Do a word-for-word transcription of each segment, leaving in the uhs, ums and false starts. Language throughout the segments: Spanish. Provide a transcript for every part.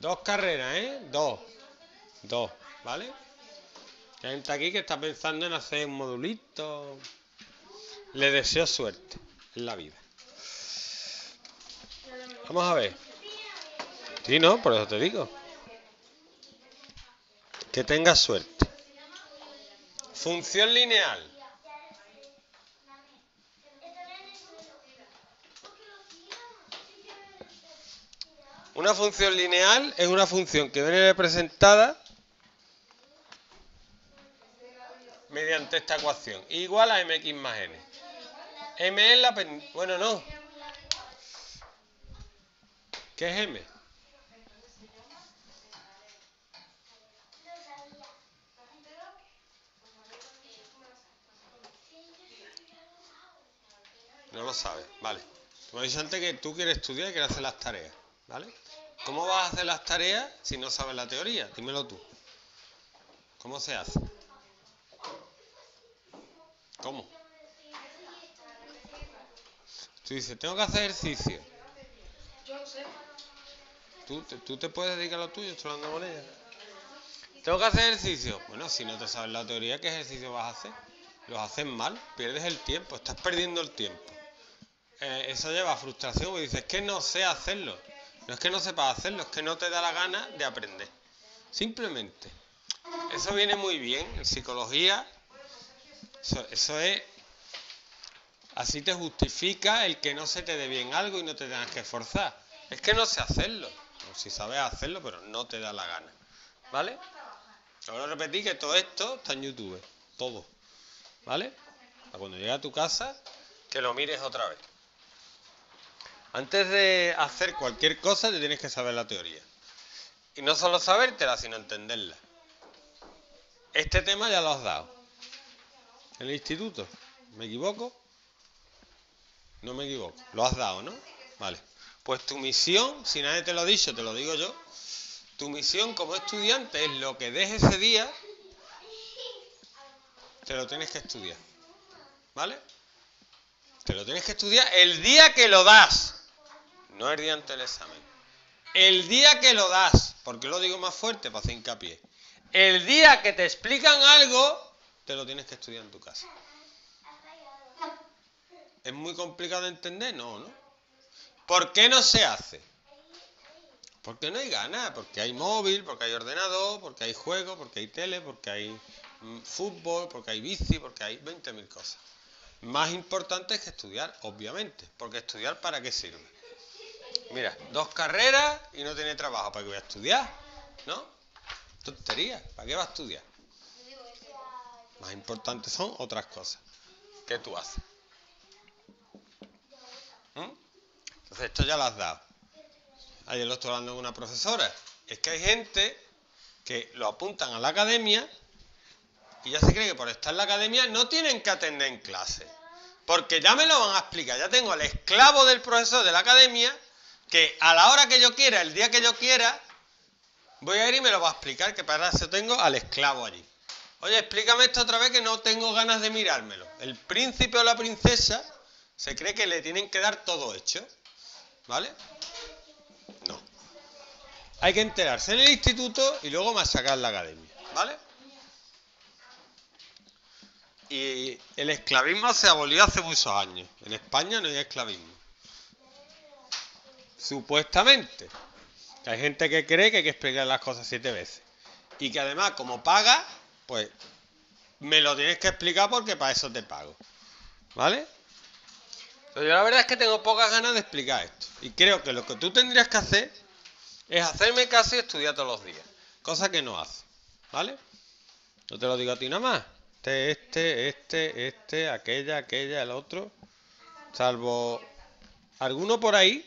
Dos carreras, ¿eh? Dos. Dos, ¿vale? Hay gente aquí que está pensando en hacer un modulito. Le deseo suerte en la vida. Vamos a ver. Sí, no, por eso te digo. Que tengas suerte. Función lineal. Una función lineal es una función que viene representada mediante esta ecuación. Y igual a mx más n. M es la... Pen... Bueno, no. ¿Qué es m? No lo sabes, vale. Tú me has dicho antes que tú quieres estudiar y quieres hacer las tareas, ¿vale? ¿Cómo vas a hacer las tareas si no sabes la teoría? Dímelo tú. ¿Cómo se hace? ¿Cómo? Tú dices, tengo que hacer ejercicio. Tú, tú te puedes dedicar a lo tuyo, estoy hablando con ella. Tengo que hacer ejercicio. Bueno, si no te sabes la teoría, ¿qué ejercicio vas a hacer? Los haces mal, pierdes el tiempo, estás perdiendo el tiempo. Eh, eso lleva a frustración y dices, es que no sé hacerlo. No es que no sepas hacerlo, es que no te da la gana de aprender. Simplemente. Eso viene muy bien en psicología. Eso, eso es... Así te justifica el que no se te dé bien algo y no te tengas que esforzar. Es que no sé hacerlo. O si sabes hacerlo, pero no te da la gana. ¿Vale? Ahora repetí que todo esto está en YouTube. Todo. ¿Vale? Para cuando llegue a tu casa, que lo mires otra vez. Antes de hacer cualquier cosa, te tienes que saber la teoría. Y no solo sabértela, sino entenderla. Este tema ya lo has dado. En el instituto. ¿Me equivoco? No me equivoco. Lo has dado, ¿no? Vale. Pues tu misión, si nadie te lo ha dicho, te lo digo yo. Tu misión como estudiante es lo que des ese día, te lo tienes que estudiar. ¿Vale? Te lo tienes que estudiar el día que lo das. No el día antes del examen. El día que lo das. ¿Por qué lo digo más fuerte? Para hacer hincapié. El día que te explican algo, te lo tienes que estudiar en tu casa. ¿Es muy complicado de entender? No, ¿no? ¿Por qué no se hace? Porque no hay ganas. Porque hay móvil, porque hay ordenador, porque hay juego, porque hay tele, porque hay mm, fútbol, porque hay bici, porque hay veinte mil cosas. Más importante es que estudiar, obviamente. Porque estudiar, ¿para qué sirve? Mira, dos carreras y no tiene trabajo. ¿Para qué voy a estudiar? ¿No? Tontería. ¿Para qué va a estudiar? Más importantes son otras cosas que tú haces. ¿Mm? Entonces, esto ya lo has dado. Ayer lo estoy hablando con una profesora. Es que hay gente que lo apuntan a la academia... Y ya se cree que por estar en la academia no tienen que atender en clase. Porque ya me lo van a explicar. Ya tengo al esclavo del profesor de la academia que a la hora que yo quiera, el día que yo quiera, voy a ir y me lo va a explicar, que para eso tengo al esclavo allí. Oye, explícame esto otra vez que no tengo ganas de mirármelo. El príncipe o la princesa se cree que le tienen que dar todo hecho. ¿Vale? No. Hay que enterarse en el instituto y luego machacar la academia. ¿Vale? Y el esclavismo se abolió hace muchos años. En España no hay esclavismo. Supuestamente. Que hay gente que cree que hay que explicar las cosas siete veces. Y que además, como paga, pues me lo tienes que explicar porque para eso te pago. ¿Vale? Entonces, yo la verdad es que tengo pocas ganas de explicar esto. Y creo que lo que tú tendrías que hacer es hacerme caso y estudiar todos los días. Cosa que no haces. ¿Vale? No te lo digo a ti nada más. Este, este, este, este, aquella, aquella, el otro. Salvo alguno por ahí.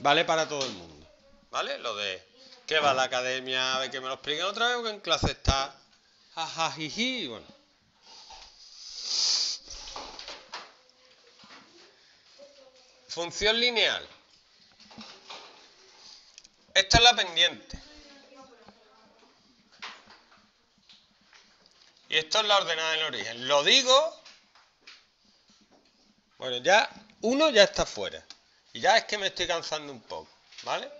Vale para todo el mundo. ¿Vale? Lo de que va a la academia a ver que me lo expliquen otra vez o que en clase está. Jaja, jiji, bueno. Función lineal. Esta es la pendiente. Y esto es la ordenada del origen. Lo digo... Bueno, ya... Uno ya está fuera. Y ya es que me estoy cansando un poco. ¿Vale?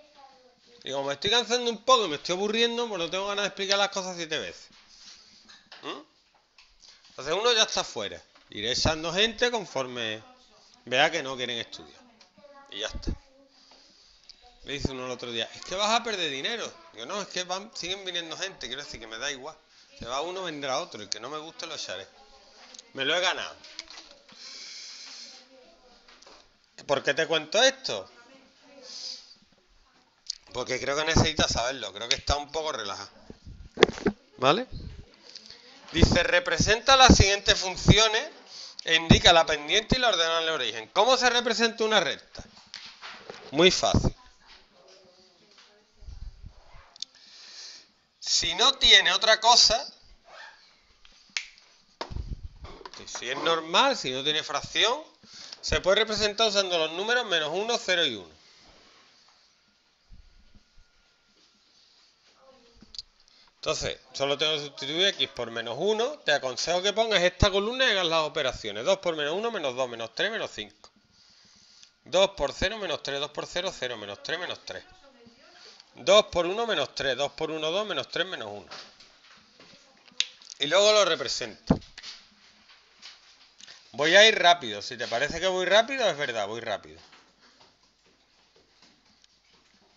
Y como me estoy cansando un poco y me estoy aburriendo, pues no tengo ganas de explicar las cosas siete veces. ¿Mm? Entonces uno ya está fuera. Iré echando gente conforme vea que no quieren estudiar. Y ya está. Me dice uno el otro día, es que vas a perder dinero. Digo, no, es que van, siguen viniendo gente. Quiero decir que me da igual. Se va uno, vendrá otro. El que no me guste lo echaré. Me lo he ganado. ¿Por qué te cuento esto? Porque creo que necesitas saberlo. Creo que está un poco relajado. ¿Vale? Dice, representa las siguientes funciones e indica la pendiente y la ordenada de origen. ¿Cómo se representa una recta? Muy fácil. Si no tiene otra cosa, que si es normal, si no tiene fracción, se puede representar usando los números menos uno, cero y uno. Entonces, solo tengo que sustituir x por menos uno. Te aconsejo que pongas esta columna y hagas las operaciones. dos por menos uno, menos dos, menos tres, menos cinco. dos por cero, menos tres, dos por cero, cero, menos tres, menos tres. dos por uno, menos tres. dos por uno, dos, menos tres, menos uno. Y luego lo represento. Voy a ir rápido. Si te parece que voy rápido, es verdad, voy rápido.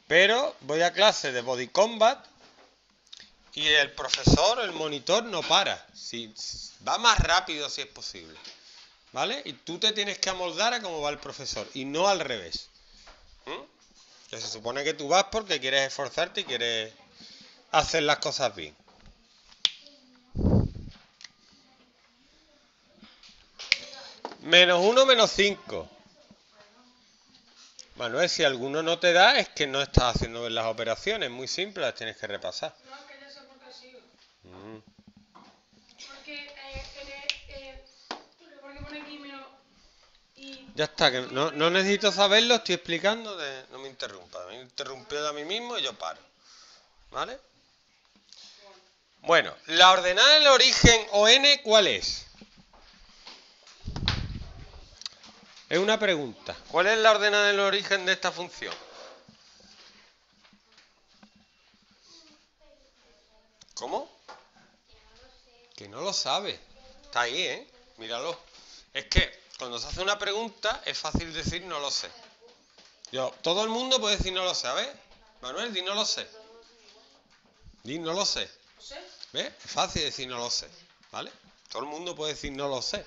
Pero voy a clase de Body Combat. Y el profesor, el monitor, no para. Si, va más rápido si es posible. ¿Vale? Y tú te tienes que amoldar a cómo va el profesor. Y no al revés. ¿Mm? Que se supone que tú vas porque quieres esforzarte y quieres hacer las cosas bien. Menos uno, menos cinco. Manuel, si alguno no te da, es que no estás haciendo bien las operaciones. Muy simple, las tienes que repasar. Ya está, que no, no necesito saberlo, estoy explicando, de, no me interrumpa, me interrumpió a mí mismo y yo paro. ¿Vale? Bueno, la ordenada del origen o n, ¿cuál es? Es una pregunta. ¿Cuál es la ordenada del origen de esta función? ¿Cómo? Que no lo sabe. Está ahí, ¿eh? Míralo. Es que cuando se hace una pregunta es fácil decir no lo sé. Yo, todo el mundo puede decir no lo sé, ¿ves? Manuel, di no lo sé. Di no lo sé. ¿Ves? Es fácil decir no lo sé, ¿vale? Todo el mundo puede decir no lo sé,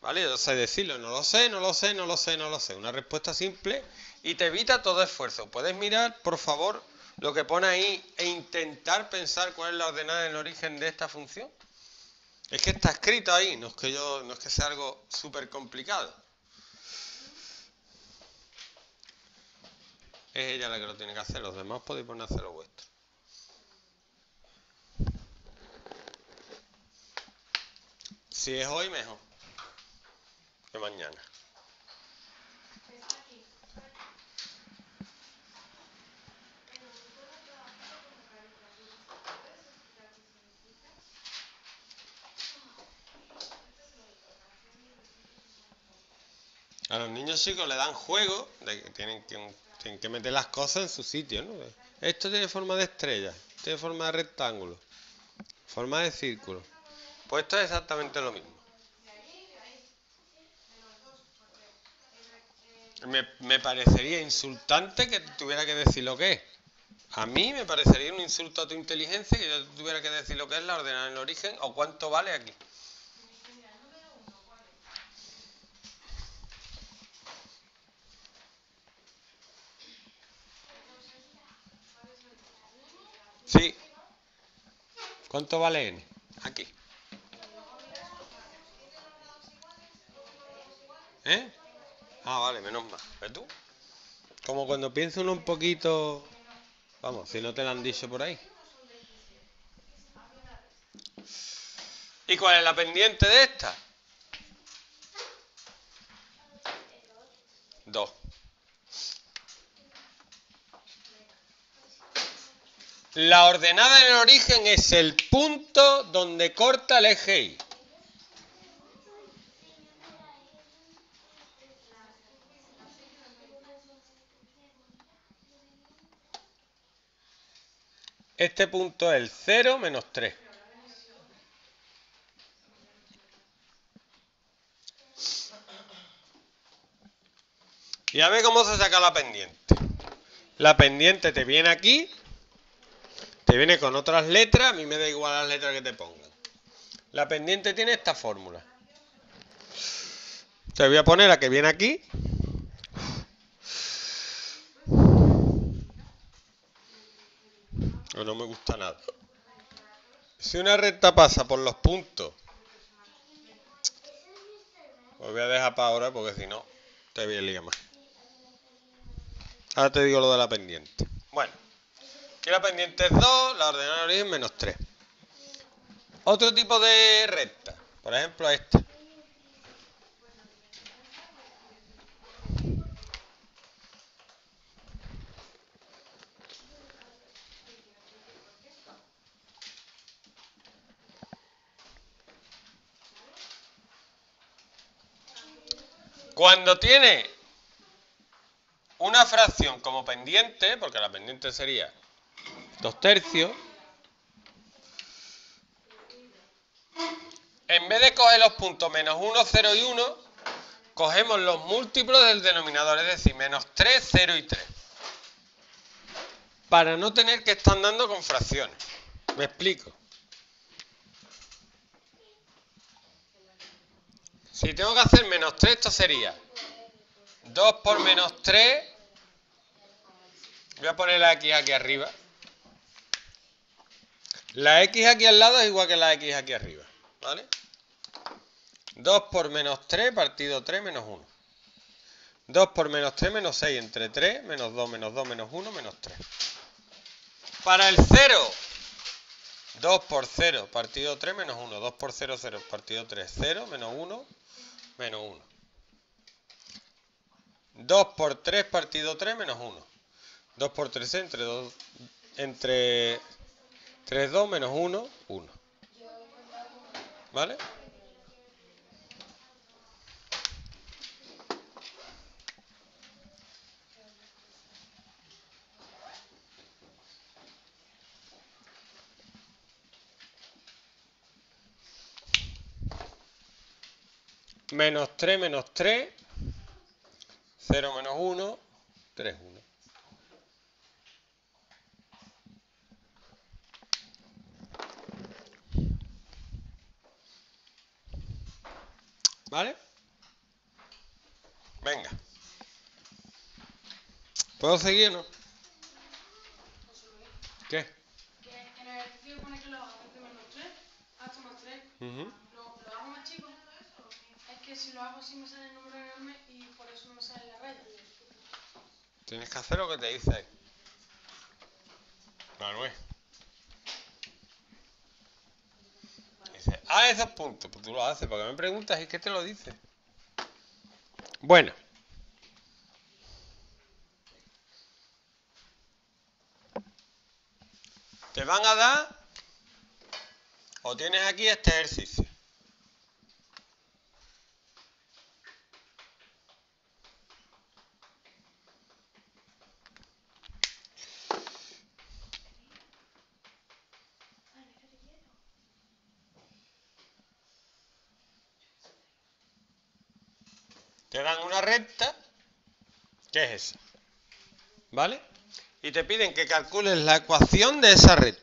¿vale? Yo sé decirlo, no lo sé, no lo sé, no lo sé, no lo sé. Una respuesta simple y te evita todo esfuerzo. Puedes mirar, por favor, lo que pone ahí e intentar pensar cuál es la ordenada del origen de esta función. Es que está escrito ahí, no es que, yo, no es que sea algo súper complicado. Es ella la que lo tiene que hacer, los demás podéis poner a hacer lo vuestro. Si es hoy, mejor que mañana. A los niños chicos le dan juego de que tienen que, tienen que meter las cosas en su sitio, ¿no? Esto tiene forma de estrella, tiene forma de rectángulo, forma de círculo. Pues esto es exactamente lo mismo. Me, me parecería insultante que tuviera que decir lo que es. A mí me parecería un insulto a tu inteligencia que yo tuviera que decir lo que es la ordenada en el origen o cuánto vale aquí. Sí. ¿Cuánto vale n? Aquí. ¿Eh? Ah, vale, menos mal. ¿Ves tú? Como cuando piensa uno un poquito... Vamos, si no te lo han dicho por ahí. ¿Y cuál es la pendiente de esta? Dos. La ordenada en el origen es el punto donde corta el eje Y. Este punto es el cero menos tres. Y a ver cómo se saca la pendiente. La pendiente te viene aquí. Te viene con otras letras. A mí me da igual las letras que te pongan. La pendiente tiene esta fórmula. Te voy a poner la que viene aquí. No me gusta nada. Si una recta pasa por los puntos. Os voy a dejar para ahora porque si no te voy a liar más. Ahora te digo lo de la pendiente. Bueno, aquí la pendiente es dos, la ordenada de origen menos tres. Otro tipo de recta, por ejemplo esta. Cuando tiene una fracción como pendiente, porque la pendiente sería dos tercios, en vez de coger los puntos menos uno, cero y uno, cogemos los múltiplos del denominador, es decir, menos tres, cero y tres. Para no tener que estar andando con fracciones. ¿Me explico? Si tengo que hacer menos tres, esto sería dos por menos tres. Voy a poner la x aquí arriba. La x aquí al lado es igual que la x aquí arriba, ¿vale? dos por menos tres partido tres menos uno. dos por menos tres menos seis entre tres, menos dos menos dos menos uno menos tres. Para el cero, dos por cero partido tres menos uno. dos por cero, cero partido tres, cero menos uno. Menos uno. dos por tres partido tres menos uno. dos por tres entre dos. Entre tres, dos menos uno, uno. ¿Vale? Menos tres, menos tres, cero, menos uno, tres, uno. ¿Vale? Venga. ¿Puedo seguir o no? ¿Qué? En el ejercicio pone que lo hago desde menos tres hasta más tres. ¿Lo hago más chico? Que si lo hago sí me sale el número enorme y por eso no me sale la raya. Tienes que hacer lo que te dice ahí. Manuel. Dice, ah, esos puntos. Pues tú lo haces, porque me preguntas y qué te lo dice. Bueno. Te van a dar, o tienes aquí este ejercicio. Te dan una recta, que es esa, ¿vale? Y te piden que calcules la ecuación de esa recta.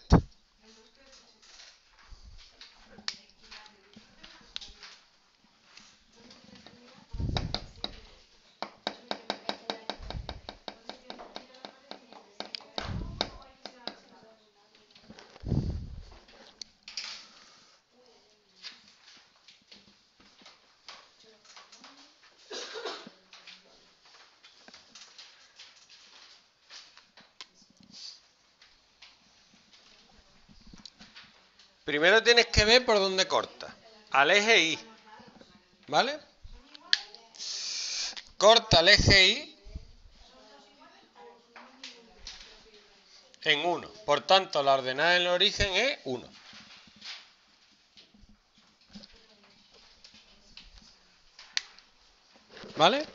Primero tienes que ver por dónde corta. Al eje Y. ¿Vale? Corta al eje Y en uno. Por tanto, la ordenada en el origen es uno. ¿Vale?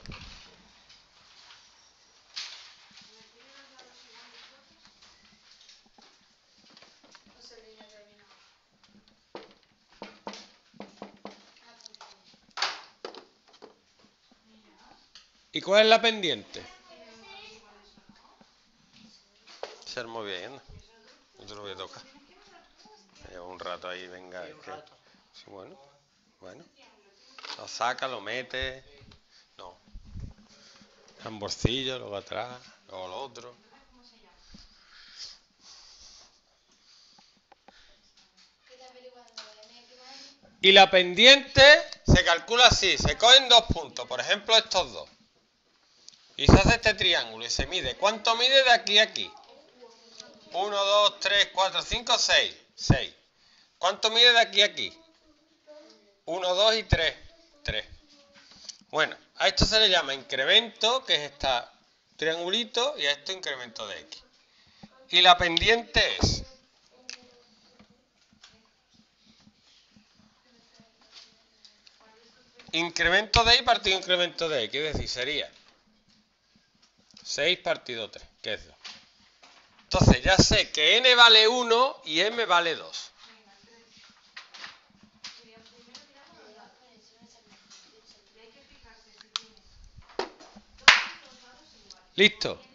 ¿Y cuál es la pendiente? Ser muy bien, ¿no? No te lo voy a tocar. Llevo un rato ahí, venga. Sí, es que... sí, bueno, bueno. Lo saca, lo mete. No. Amborcillo, luego atrás, luego lo otro. Y la pendiente se calcula así, se cogen dos puntos, por ejemplo estos dos. Y se hace este triángulo y se mide. ¿Cuánto mide de aquí a aquí? uno, dos, tres, cuatro, cinco, seis. seis. ¿Cuánto mide de aquí a aquí? uno, dos y tres. tres. Bueno, a esto se le llama incremento, que es este triangulito, y a esto incremento de x. Y la pendiente es... incremento de y partido incremento de x, es decir, sería seis partido tres, que es dos. Entonces ya sé que n vale uno y m vale dos. ¿Listo?